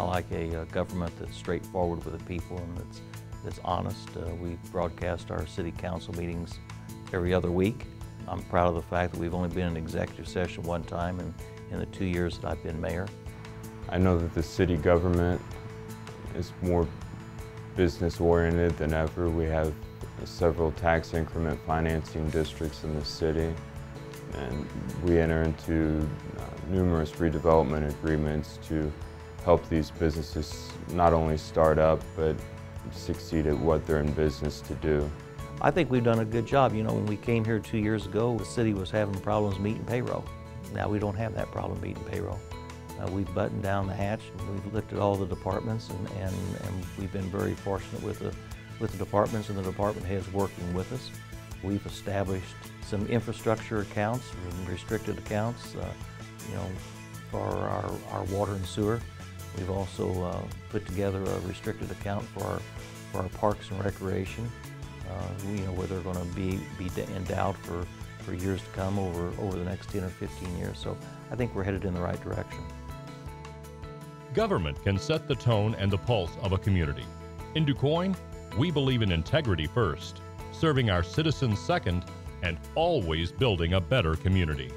I like a government that's straightforward with the people and that's honest. We broadcast our city council meetings every other week. I'm proud of the fact that we've only been in executive session one time in the 2 years that I've been mayor. I know that the city government is more business-oriented than ever. We have several tax increment financing districts in the city, and we enter into numerous redevelopment agreements to help these businesses not only start up, but succeed at what they're in business to do. I think we've done a good job. You know, when we came here 2 years ago, the city was having problems meeting payroll. Now we don't have that problem meeting payroll. We've buttoned down the hatch, and we've looked at all the departments, and we've been very fortunate with the departments and the department heads working with us. We've established some infrastructure accounts, restricted accounts, you know, for our water and sewer. We've also put together a restricted account for our parks and recreation, you know, where they're going to be endowed for years to come over the next 10 or 15 years. So I think we're headed in the right direction. Government can set the tone and the pulse of a community. In Du Quoin, we believe in integrity first, serving our citizens second, and always building a better community.